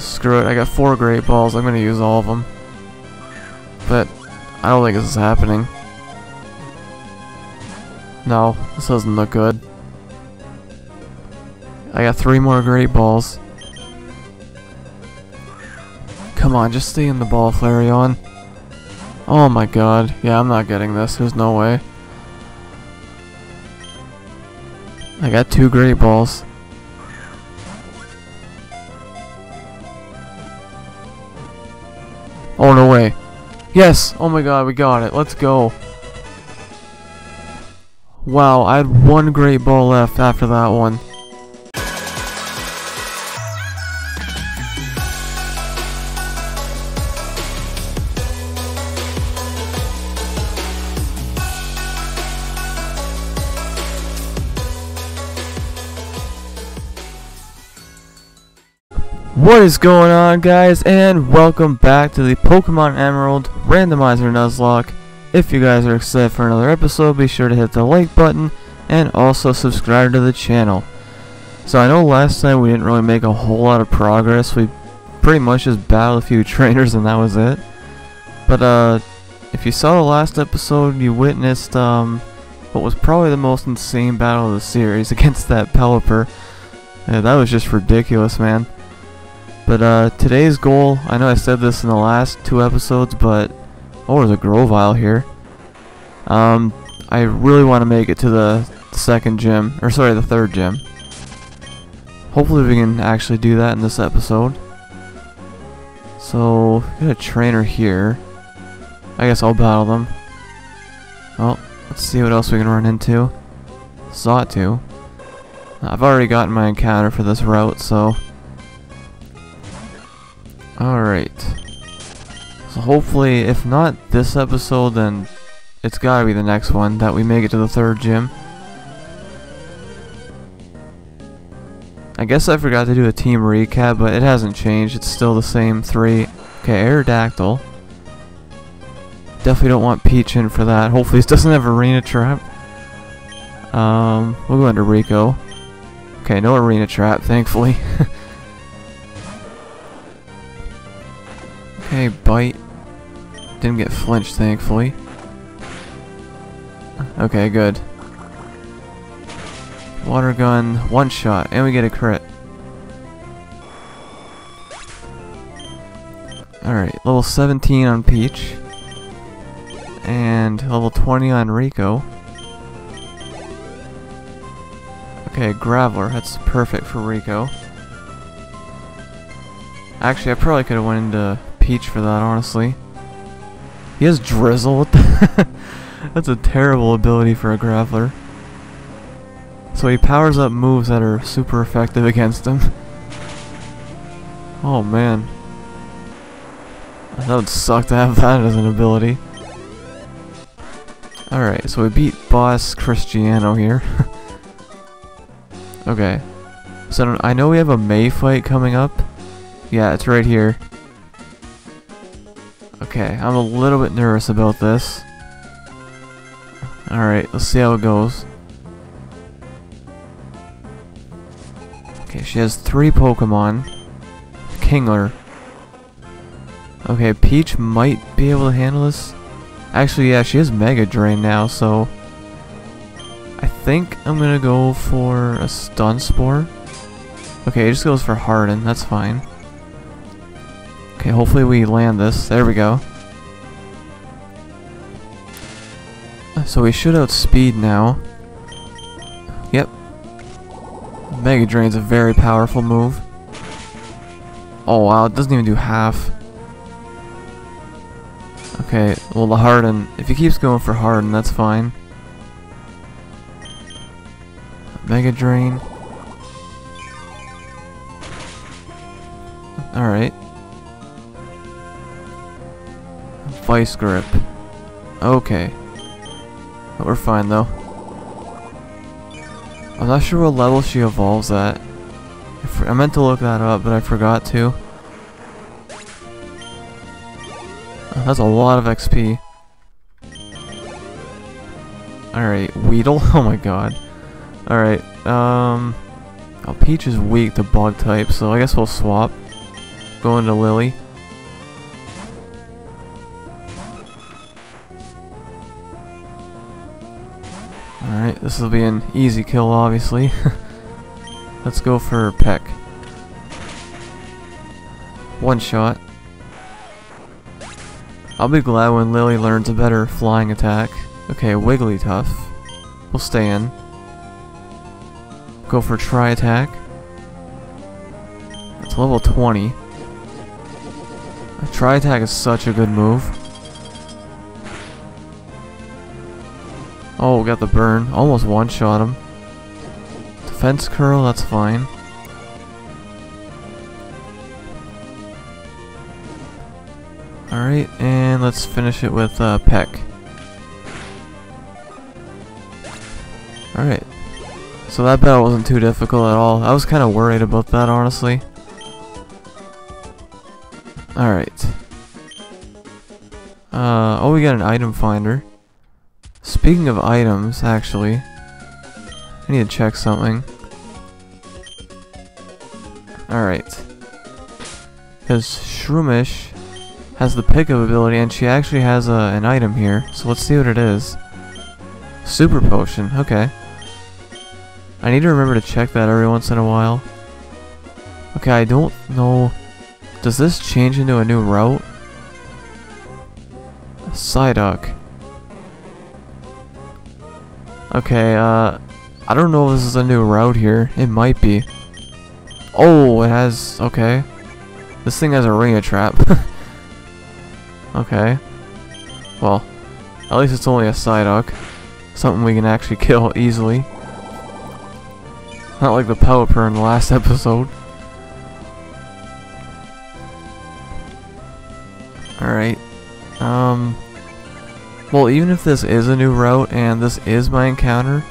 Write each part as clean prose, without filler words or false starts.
Screw it, I got 4 Great Balls, I'm gonna use all of them. But I don't think this is happening. No, this doesn't look good. I got 3 more Great Balls. Come on, just stay in the ball, Flareon. Oh my god. Yeah, I'm not getting this. There's no way. I got 2 Great Balls. Oh, no way. Yes! Oh my god, we got it. Let's go. Wow, I had 1 Great Ball left after that one. What is going on, guys, and welcome back to the Pokemon Emerald Randomizer Nuzlocke. If you guys are excited for another episode, be sure to hit the like button and also subscribe to the channel. So I know last time we didn't really make a whole lot of progress. We pretty much just battled a few trainers and that was it. But if you saw the last episode, you witnessed what was probably the most insane battle of the series against that Pelipper. Yeah, that was just ridiculous, man. But today's goal, I know I said this in the last 2 episodes, but... Oh, there's a Grovyle here. I really want to make it to the 2nd gym, or sorry, the 3rd gym. Hopefully we can actually do that in this episode. So, got a trainer here. I guess I'll battle them. Well, let's see what else we can run into. Sawtooth. I've already gotten my encounter for this route, so... Alright, so hopefully, if not this episode, then it's gotta be the next one that we make it to the 3rd gym. I guess I forgot to do a team recap, but it hasn't changed, it's still the same 3. Okay, Aerodactyl. Definitely don't want Peach in for that, hopefully this doesn't have Arena Trap. We'll go into Rico. Okay, no Arena Trap, thankfully. Okay, bite. Didn't get flinched, thankfully. Okay, good. Water gun, 1 shot, and we get a crit. Alright, level 17 on Peach. And level 20 on Rico. Okay, Graveler, that's perfect for Rico. Actually, I probably could have went into Peach for that, honestly. He has Drizzle, what the that's a terrible ability for a Graveler. So he powers up moves that are super effective against him. Oh man. That would suck to have that as an ability. Alright, so we beat boss Cristiano here. Okay. So I know we have a May fight coming up. Yeah, it's right here. Okay, I'm a little bit nervous about this. Alright, let's see how it goes. Okay, she has 3 Pokemon. Kingler. Okay, Peach might be able to handle this. Actually, yeah, she has Mega Drain now, so... I think I'm gonna go for a Stun Spore. Okay, it just goes for Harden, that's fine. Okay, hopefully we land this. There we go. So we should outspeed now. Yep. Mega Drain's a very powerful move. Oh wow, it doesn't even do half. Okay, well the Harden, if he keeps going for Harden, that's fine. Mega Drain. Alright. Vice Grip. Okay. But we're fine though. I'm not sure what level she evolves at. I meant to look that up, but I forgot to. That's a lot of XP. Alright, Weedle? Oh my god. Alright, Oh, Peach is weak to bug type, so I guess we'll swap. Going to Lily. Alright, this will be an easy kill, obviously. Let's go for Peck. One shot. I'll be glad when Lily learns a better flying attack. Okay, Wigglytuff. We'll stay in. Go for Tri-Attack. It's level 20. A Tri-Attack is such a good move. Oh, got the burn. Almost one-shot him. Defense curl, that's fine. Alright, and let's finish it with Peck. Alright. So that battle wasn't too difficult at all. I was kind of worried about that, honestly. Alright. Oh, we got an item finder. Speaking of items, actually, I need to check something. Alright. Because Shroomish has the pickup ability, and she actually has an item here, so let's see what it is. Super Potion, okay. I need to remember to check that every once in a while. Okay, I don't know. Does this change into a new route? Psyduck. Okay, I don't know if this is a new route here. It might be. Oh, it has. Okay. This thing has a Arena Trap. Okay. Well, at least it's only a Psyduck. Something we can actually kill easily. Not like the Pelipper in the last episode. Alright. Well, even if this is a new route and this is my encounter,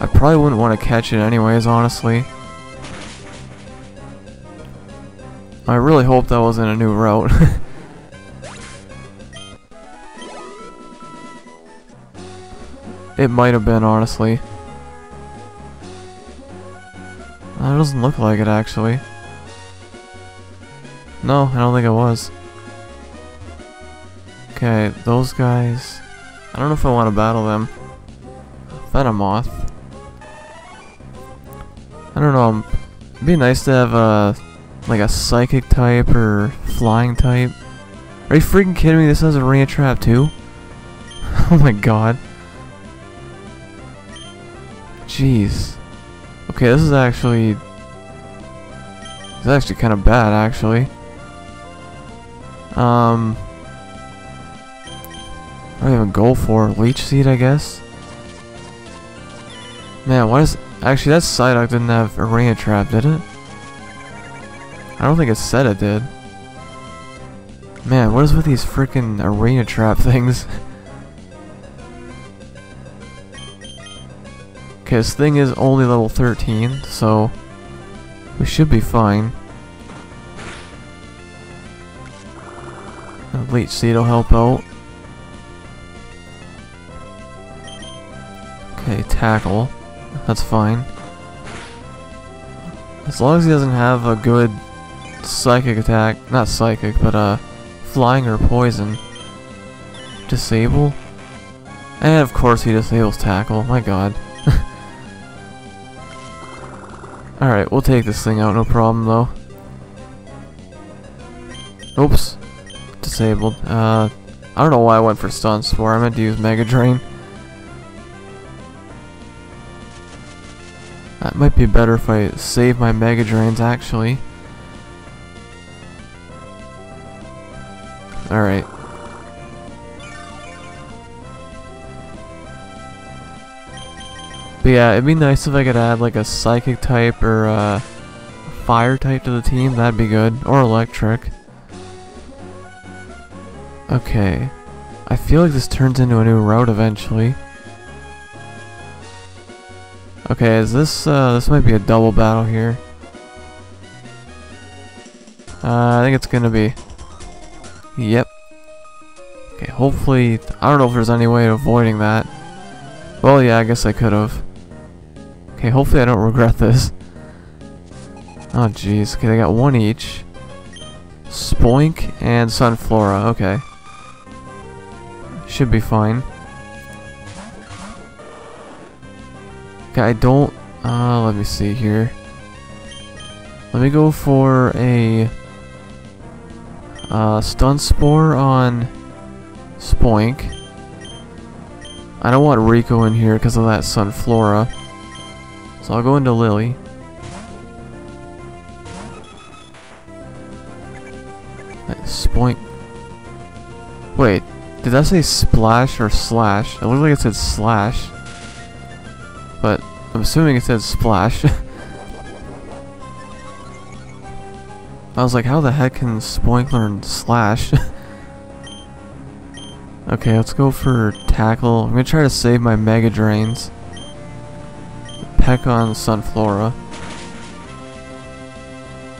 I probably wouldn't want to catch it anyways, honestly. I really hope that wasn't a new route. It might have been, honestly. That doesn't look like it, actually. No, I don't think it was. Okay, those guys. I don't know if I want to battle them. Venomoth. I don't know. It'd be nice to have like a psychic type or flying type. Are you freaking kidding me? This has a Arena Trap too? Oh my god. Jeez. Okay, this is actually... It's actually kind of bad, actually. I don't even go for Leech Seed, I guess. Man, why does... Actually, that Psyduck didn't have Arena Trap, did it? I don't think it said it did. Man, what is with these freaking Arena Trap things? Okay, this thing is only level 13, so we should be fine. Leech Seed will help out. Okay, Tackle. That's fine. As long as he doesn't have a good psychic attack, not psychic, but flying or poison. Disable? And of course he disables Tackle, my god. Alright, we'll take this thing out, no problem though. Oops. Disabled. I don't know why I went for Stun Spore, I meant to use Mega Drain. That might be better if I save my Mega Drains, actually. Alright. But yeah, it'd be nice if I could add like a psychic type or a fire type to the team, that'd be good. Or electric. Okay. I feel like this turns into a new route eventually. Okay, is this, this might be a double battle here. I think it's gonna be. Yep. Okay, hopefully, I don't know if there's any way of avoiding that. Well, yeah, I guess I could've. Okay, hopefully I don't regret this. Oh, jeez. Okay, they got one each. Spoink and Sunflora, okay. Should be fine. Okay, I don't... let me see here. Let me go for a... Stun Spore on Spoink. I don't want Rico in here because of that Sunflora. So I'll go into Lily. Spoink. Wait, did that say splash or slash? It looked like it said slash. But I'm assuming it said splash. I was like, how the heck can Spoink learn slash? Okay, let's go for tackle. I'm gonna try to save my Mega Drains. Peck on Sunflora.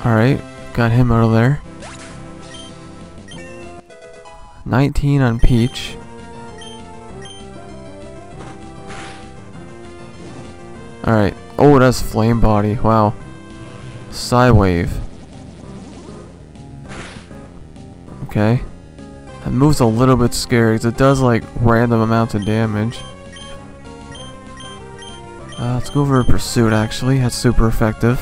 Alright, got him out of there. 19 on Peach. Alright. Oh, that's Flame Body. Wow. Psywave. Okay. That move's a little bit scary because it does like random amounts of damage. Let's go over Pursuit actually. That's super effective.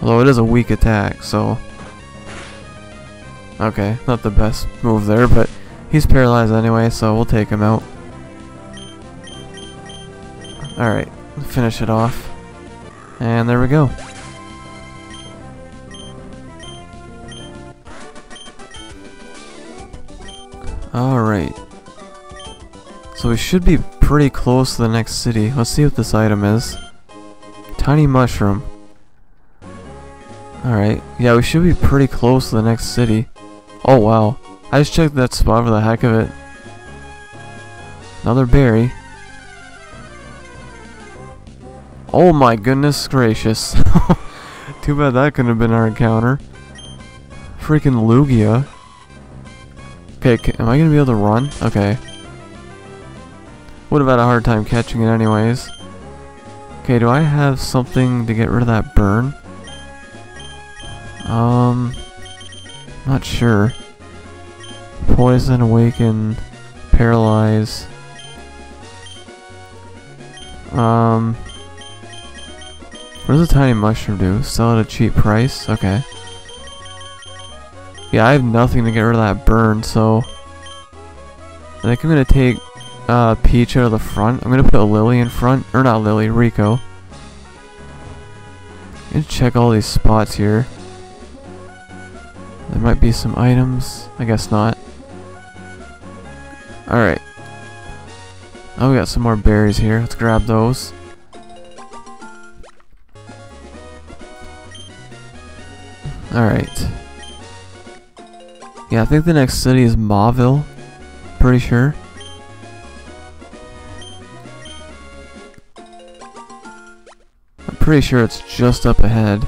Although it is a weak attack, so... Okay, not the best move there, but he's paralyzed anyway, so we'll take him out. Alright, finish it off. And there we go. Alright. So we should be pretty close to the next city. Let's see what this item is. Tiny Mushroom. Alright, yeah, we should be pretty close to the next city. Oh wow, I just checked that spot for the heck of it. Another berry. Oh my goodness gracious. Too bad that couldn't have been our encounter. Freaking Lugia. Okay, am I gonna be able to run? Okay. Would have had a hard time catching it anyways. Okay, do I have something to get rid of that burn? Not sure. Poison, awaken, paralyze. What does a tiny mushroom do? Sell at a cheap price? Okay. Yeah, I have nothing to get rid of that burn, so... I think I'm gonna take, Peach out of the front. I'm gonna put Lily in front. Or not Lily, Rico. I'm gonna check all these spots here. There might be some items. I guess not. Alright. Oh, we got some more berries here. Let's grab those. Alright. Yeah, I think the next city is Mauville. Pretty sure. I'm pretty sure it's just up ahead.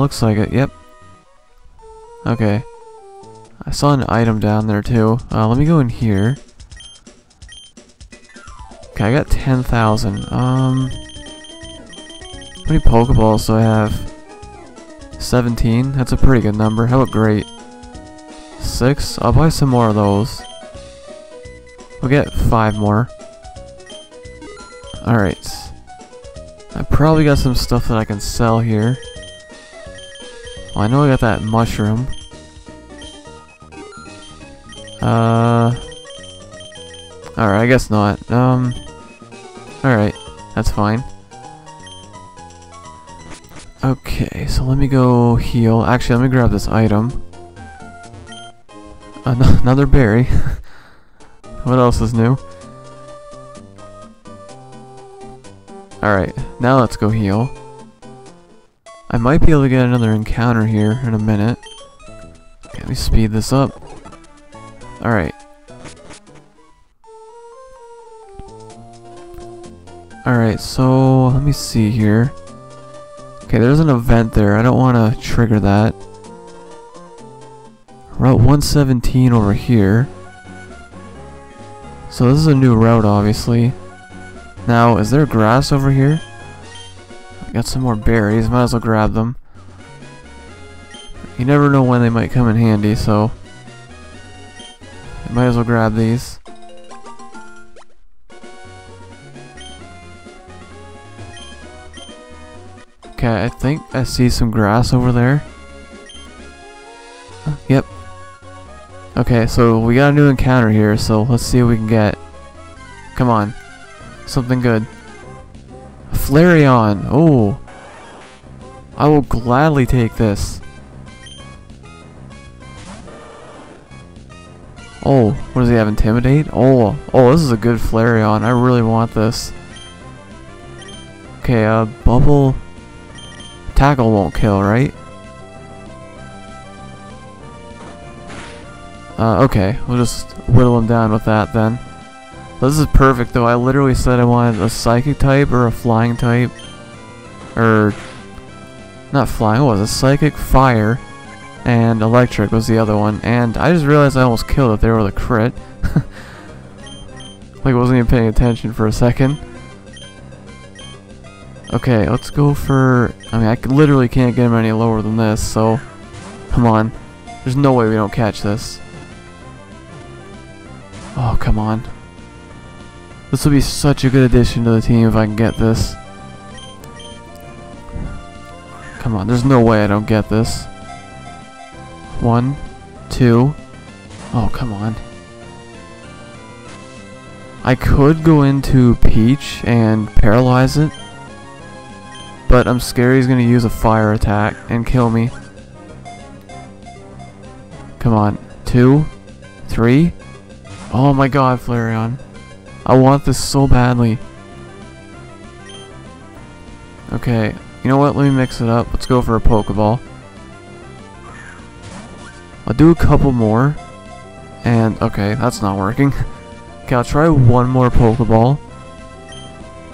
Looks like it, yep. Okay. I saw an item down there too. Let me go in here. Okay, I got 10,000. How many Pokeballs do I have? 17? That's a pretty good number. How about great? 6? I'll buy some more of those. We'll get 5 more. Alright. I probably got some stuff that I can sell here. Well, I know I got that mushroom. Alright, I guess not. Alright, that's fine. Okay, so let me go heal. Actually, let me grab this item. Another berry. What else is new? Alright, now let's go heal. I might be able to get another encounter here in a minute. Okay, let me speed this up. Alright. Alright, so let me see here. Okay, there's an event there. I don't want to trigger that. Route 117 over here. So this is a new route, obviously. Now, is there grass over here? Got some more berries, might as well grab them. You never know when they might come in handy, so might as well grab these. Okay, I think I see some grass over there. Yep. Okay, so we got a new encounter here, so let's see what we can get. Come on. Something good. Flareon! Oh! I will gladly take this. Oh, what does he have? Intimidate? Oh, oh, this is a good Flareon. I really want this. Okay, bubble. Tackle won't kill, right? Okay, we'll just whittle him down with that then. This is perfect though. I literally said I wanted a psychic type or a flying type. Or, not flying, what was it? Psychic, fire, and electric was the other one, and I just realized I almost killed it there with a crit. Like I wasn't even paying attention for a second. Okay, let's go for... I mean, I literally can't get him any lower than this, so... Come on. There's no way we don't catch this. Oh, come on. This will be such a good addition to the team if I can get this. Come on, there's no way I don't get this. 1, 2. Oh, come on. I could go into Peach and paralyze it, but I'm scared he's going to use a fire attack and kill me. Come on. 2, 3. Oh my god, Flareon. I want this so badly. Okay. You know what? Let me mix it up. Let's go for a Pokeball. I'll do a couple more, and okay, that's not working. Okay, I'll try one more Pokeball,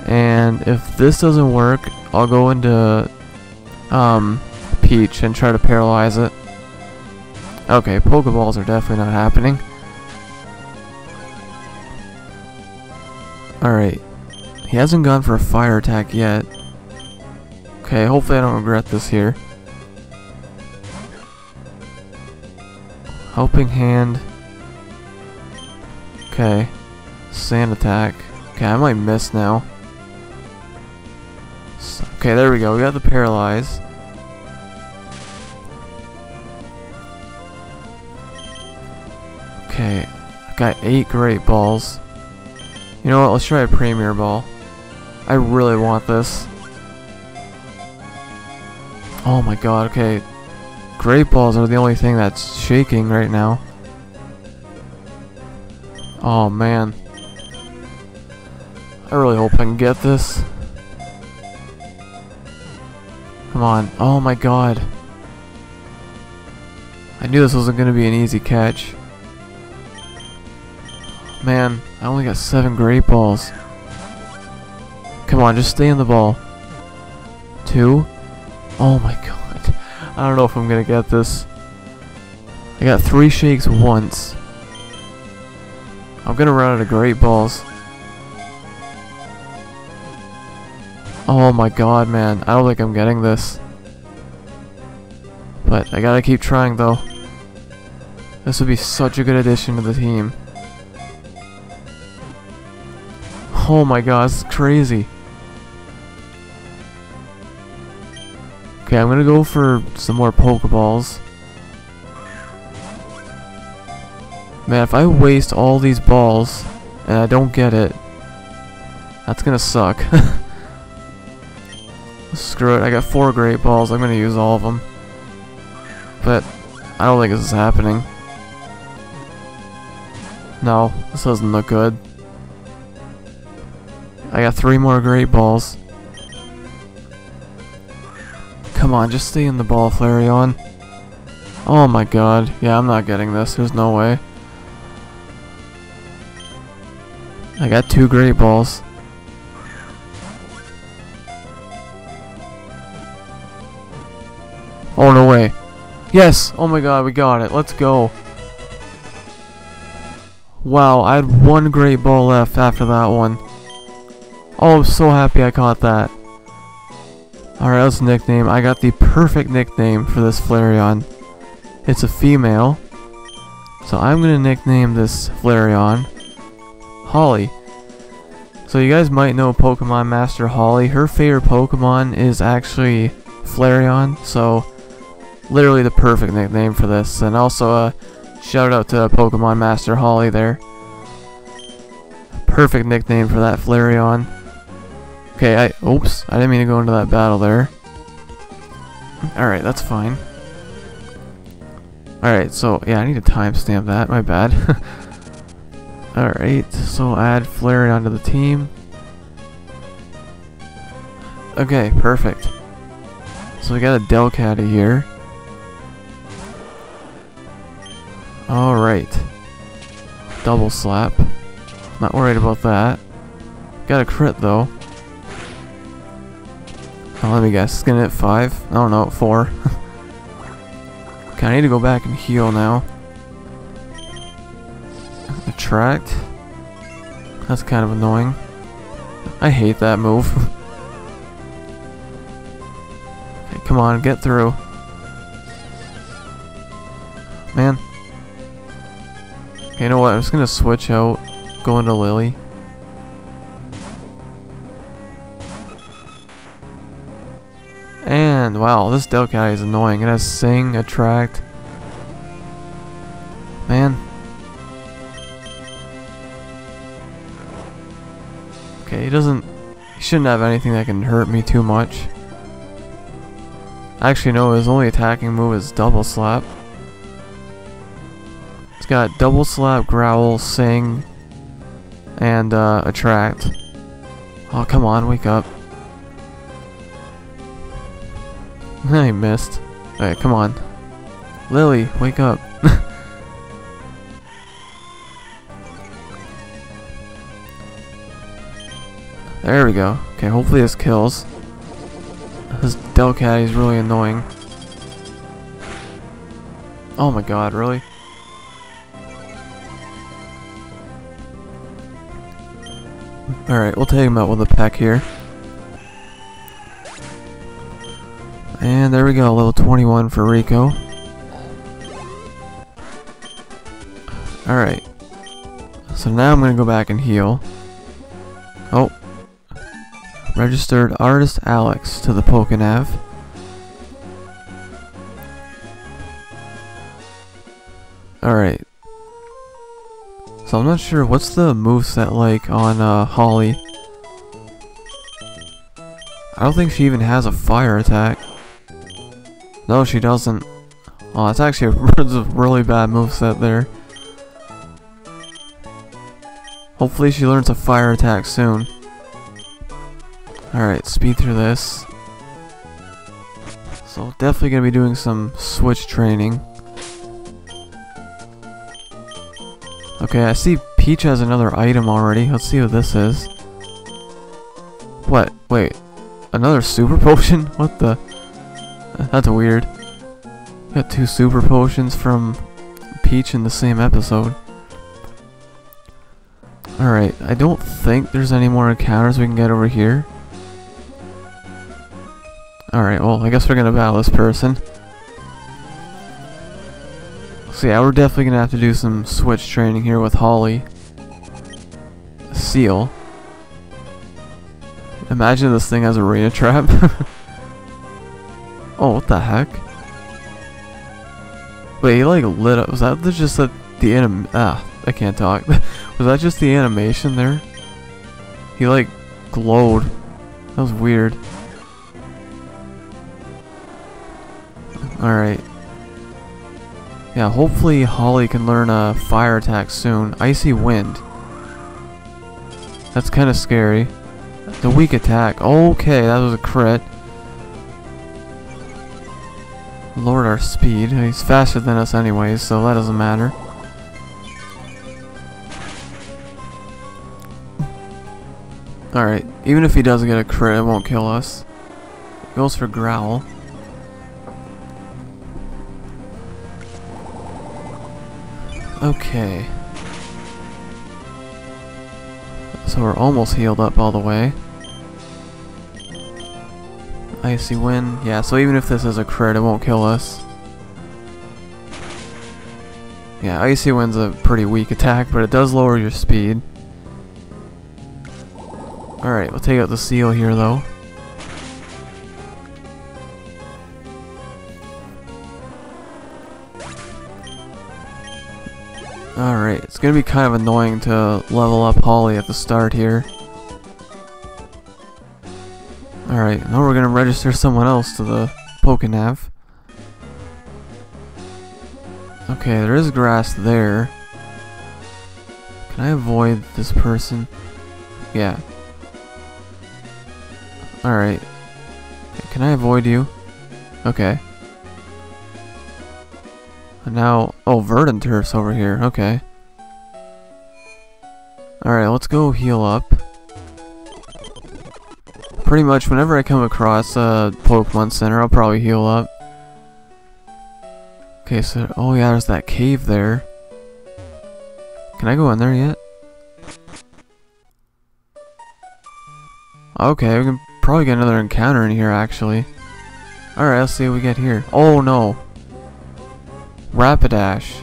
and if this doesn't work, I'll go into Peach and try to paralyze it. Okay, Pokeballs are definitely not happening. Alright, he hasn't gone for a fire attack yet. Okay, hopefully I don't regret this here. Helping hand. Okay. Sand attack. Okay, I might miss now. Okay, there we go. We got the paralyze. Okay. I got 8 great balls. You know what? Let's try a premier ball. I really want this. Oh my god. Okay. Great balls are the only thing that's shaking right now. Oh man. I really hope I can get this. Come on. Oh my god. I knew this wasn't going to be an easy catch. Man, I only got 7 great balls. Come on, just stay in the ball. 2. Oh my god. I don't know if I'm gonna get this. I got 3 shakes once. I'm gonna run out of great balls. Oh my god, man. I don't think I'm getting this. But I gotta keep trying though. This would be such a good addition to the team. Oh my god, it's crazy. Okay, I'm gonna go for some more Pokeballs. Man, if I waste all these balls and I don't get it, that's gonna suck. Screw it, I got 4 great balls, I'm gonna use all of them. But I don't think this is happening. No, this doesn't look good. I got 3 more great balls. Come on, just stay in the ball, Flareon. Oh my god. Yeah, I'm not getting this. There's no way. I got 2 great balls. Oh, no way. Yes! Oh my god, we got it. Let's go. Wow, I had 1 great ball left after that one. Oh, I'm so happy I caught that. Alright, that's a nickname. I got the perfect nickname for this Flareon. It's a female. So I'm going to nickname this Flareon Holly. So you guys might know Pokemon Master Holly. Her favorite Pokemon is actually Flareon. So literally the perfect nickname for this. And also shout out to Pokemon Master Holly there. Perfect nickname for that Flareon. Okay, oops, I didn't mean to go into that battle there. Alright, that's fine. Alright, so, yeah, I need to timestamp that, my bad. Alright, so add Flareon to the team. Okay, perfect. So we got a Delcatty here. Alright. Double slap. Not worried about that. Got a crit, though. Oh, let me guess, it's gonna hit 5. I don't know, 4. Okay, I need to go back and heal now. Attract. That's kind of annoying. I hate that move. Okay, come on, get through. Man. Okay, you know what, I'm just gonna switch out, go into Lily. And wow, this Delcatty is annoying. It has Sing, Attract. Man. Okay, he shouldn't have anything that can hurt me too much. Actually, no, his only attacking move is Double Slap. It's got Double Slap, Growl, Sing, and Attract. Oh, come on, wake up. I missed. Alright, come on. Lily, wake up. There we go. Okay, hopefully this kills. This Delcatty is really annoying. Oh my god, really? Alright, we'll take him out with a peck here. And there we go, level 21 for Rico. Alright. So now I'm going to go back and heal. Oh. Registered Artist Alex to the PokéNav. Alright. So I'm not sure, what's the moveset like on Holly? I don't think she even has a fire attack. No, she doesn't. Oh, that's actually a really bad moveset there. Hopefully she learns a fire attack soon. Alright, speed through this. So, definitely going to be doing some switch training. Okay, I see Peach has another item already. Let's see what this is. What? Wait. Another super potion? What the... That's weird. Got 2 super potions from Peach in the same episode. Alright, I don't think there's any more encounters we can get over here. Alright, well, I guess we're gonna battle this person. So yeah, we're definitely gonna have to do some switch training here with Holly. Seal. Imagine this thing has Arena Trap. Oh, what the heck? Wait, he like lit up. Was that just the anim? Ah, I can't talk. Was that just the animation there? He like glowed. That was weird. Alright. Yeah, hopefully Holly can learn a fire attack soon. Icy Wind. That's kind of scary. The weak attack. Okay, that was a crit. Lowered our speed. He's faster than us anyways, so that doesn't matter. Alright, even if he does get a crit, it won't kill us. Goes for Growl. Okay. So we're almost healed up all the way. Icy Wind. Yeah, so even if this is a crit, it won't kill us. Yeah, Icy Wind's a pretty weak attack, but it does lower your speed. Alright, we'll take out the Seal here, though. Alright, it's gonna be kind of annoying to level up Holly at the start here. Alright, now we're gonna register someone else to the PokéNav. Okay, there is grass there. Can I avoid this person? Yeah. Alright. Can I avoid you? Okay. And now... oh, Verdanturf's over here. Okay. Alright, let's go heal up. Pretty much whenever I come across a Pokemon Center, I'll probably heal up. Okay, so, oh yeah, there's that cave there. Can I go in there yet? Okay, we can probably get another encounter in here, actually. Alright, let's see what we get here. Oh no! Rapidash.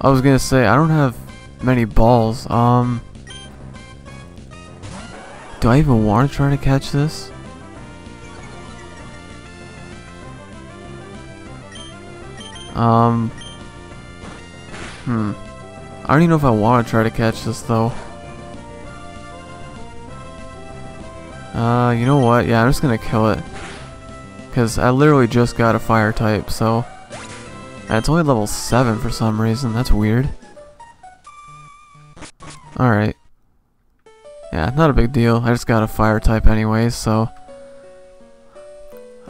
I was gonna say, I don't have many balls. Do I even want to try to catch this? I don't even know if I want to try to catch this, though. You know what? Yeah, I'm just gonna kill it. Because I literally just got a fire type, so... and it's only level 7 for some reason. That's weird. Alright. Yeah, not a big deal. I just got a fire type anyway, so...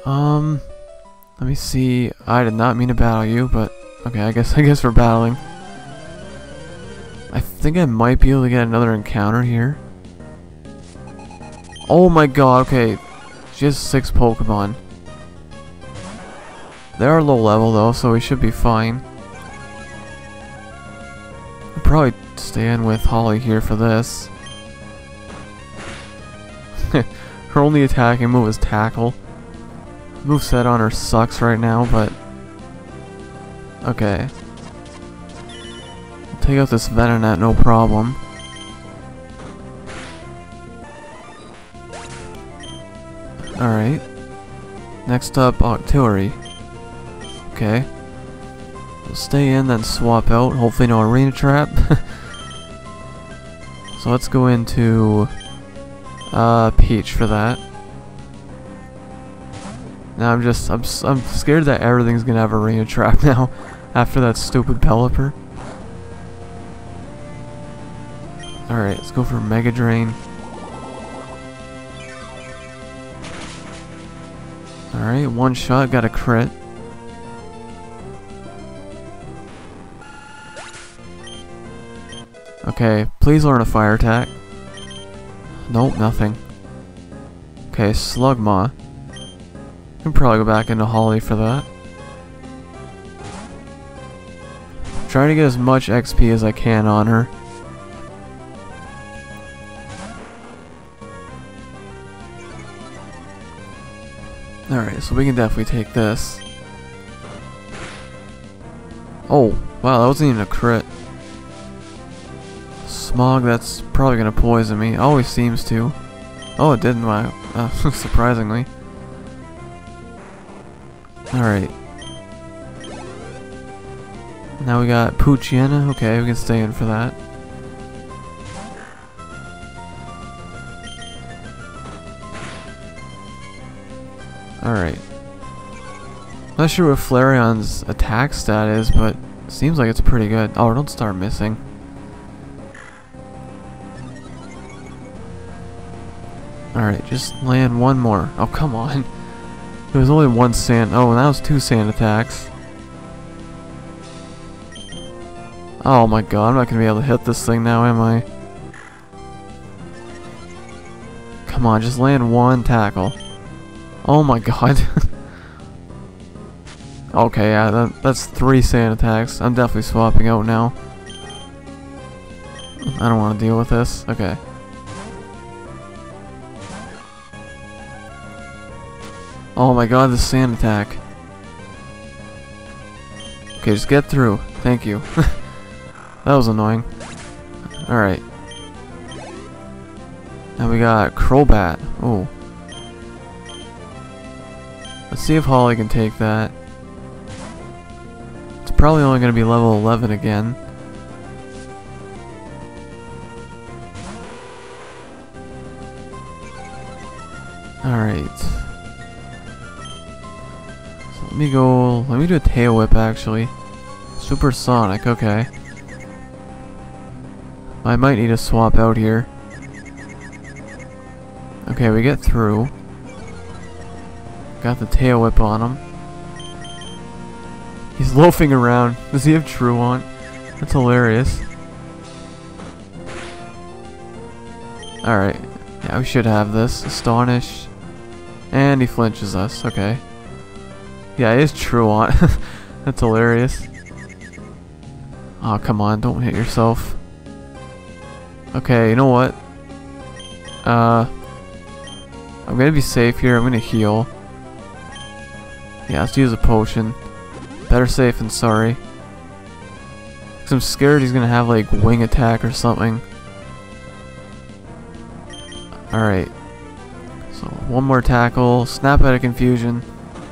let me see. I did not mean to battle you, but okay, I guess we're battling. I think I might be able to get another encounter here. Oh my god, okay. She has 6 Pokemon. They are low level though, so we should be fine. I'll probably stay in with Holly here for this. Her only attacking move is tackle. Moveset on her sucks right now, but... okay. I'll take out this Venonat, no problem. Alright. Next up, Octillery. Okay. We'll stay in, then swap out. Hopefully no Arena Trap. So let's go into... Peach for that. Now I'm scared that everything's gonna have Arena Trap now after that stupid Pelipper. Alright, let's go for Mega Drain. Alright, one shot, got a crit. Okay, please learn a fire attack. Nope, nothing. Okay, Slugma. Can probably go back into Holly for that. I'm trying to get as much XP as I can on her. Alright, so we can definitely take this. Oh, wow, that wasn't even a crit. Smog, that's probably gonna poison me. Always seems to. Oh, it didn't, wow. Surprisingly. Alright. Now we got Poochyena. Okay, we can stay in for that. Alright. Not sure what Flareon's attack stat is, but it seems like it's pretty good. Oh, don't start missing. Alright, just land one more. Oh, come on. There was only one sand. Oh, and that was 2 sand attacks. Oh my god, I'm not gonna be able to hit this thing now, am I? Come on, just land one tackle. Oh my god. Okay, yeah, that's 3 sand attacks. I'm definitely swapping out now. I don't want to deal with this. Okay. Oh my god, the sand attack. Okay, just get through. Thank you. That was annoying. Alright. Now we got Crobat. Oh. Let's see if Holly can take that. It's probably only going to be level 11 again. Alright. So let me go... Let me do a Tail Whip, actually. Supersonic, okay. I might need to swap out here. Okay, we get through. Got the Tail Whip on him. He's loafing around. Does he have Truant? That's hilarious. Alright. Yeah, we should have this. Astonish. And he flinches us. Okay. Yeah, it is Truant. That's hilarious. Aw, come on. Don't hit yourself. Okay, you know what? I'm gonna be safe here. I'm gonna heal. Yeah, let's use a potion. Better safe than sorry. Cause I'm scared he's gonna have like wing attack or something. Alright. So one more tackle. Snap out of confusion.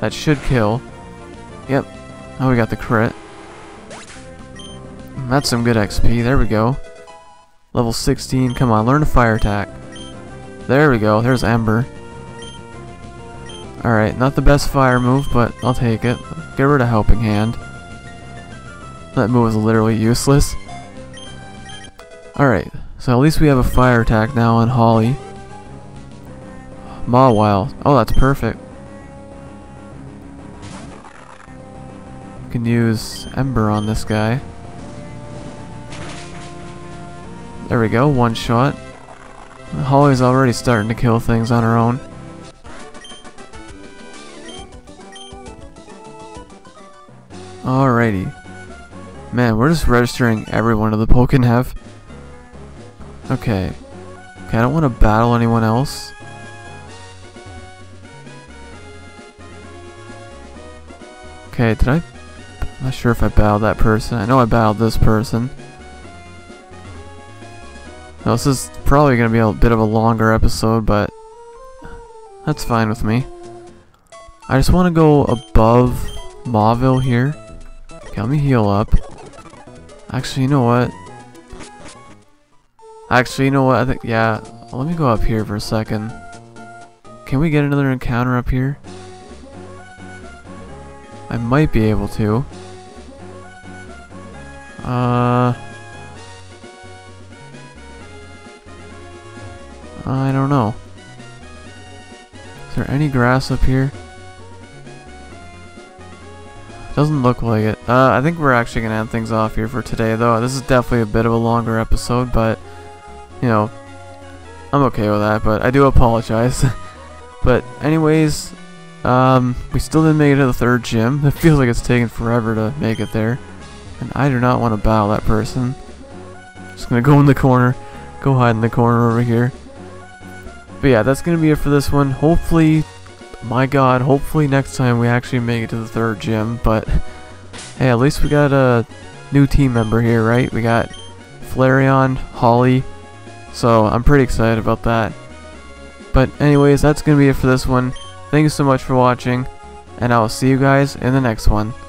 That should kill. Yep. Now we got the crit. That's some good XP. There we go. Level 16. Come on, learn a fire attack. There we go. There's Ember. Alright, not the best fire move, but I'll take it. Get rid of Helping Hand. That move is literally useless. Alright, so at least we have a fire attack now on Holly. Mauville. Oh, that's perfect. Can use Ember on this guy. There we go, one shot. Holly's already starting to kill things on her own. Alrighty. Man, we're just registering everyone to the PokéNav. Okay. Okay, I don't want to battle anyone else. Okay, did I... I'm not sure if I battled that person. I know I battled this person. Now, this is probably going to be a bit of a longer episode, but... That's fine with me. I just want to go above Mauville here. Let me heal up. Actually, you know what? I think, yeah. Let me go up here for a second. Can we get another encounter up here? I might be able to. I don't know. Is there any grass up here? Doesn't look like it. I think we're actually going to end things off here for today, though. This is definitely a bit of a longer episode, but, you know, I'm okay with that, but I do apologize. But anyways, we still didn't make it to the third gym. It feels like it's taken forever to make it there. And I do not want to battle that person. Just going to go in the corner. Go hide in the corner over here. But yeah, that's going to be it for this one. Hopefully... My god, hopefully next time we actually make it to the third gym, but hey, at least we got a new team member here, right? We got Flareon, Holly, so I'm pretty excited about that. But anyways, that's going to be it for this one. Thank you so much for watching, and I will see you guys in the next one.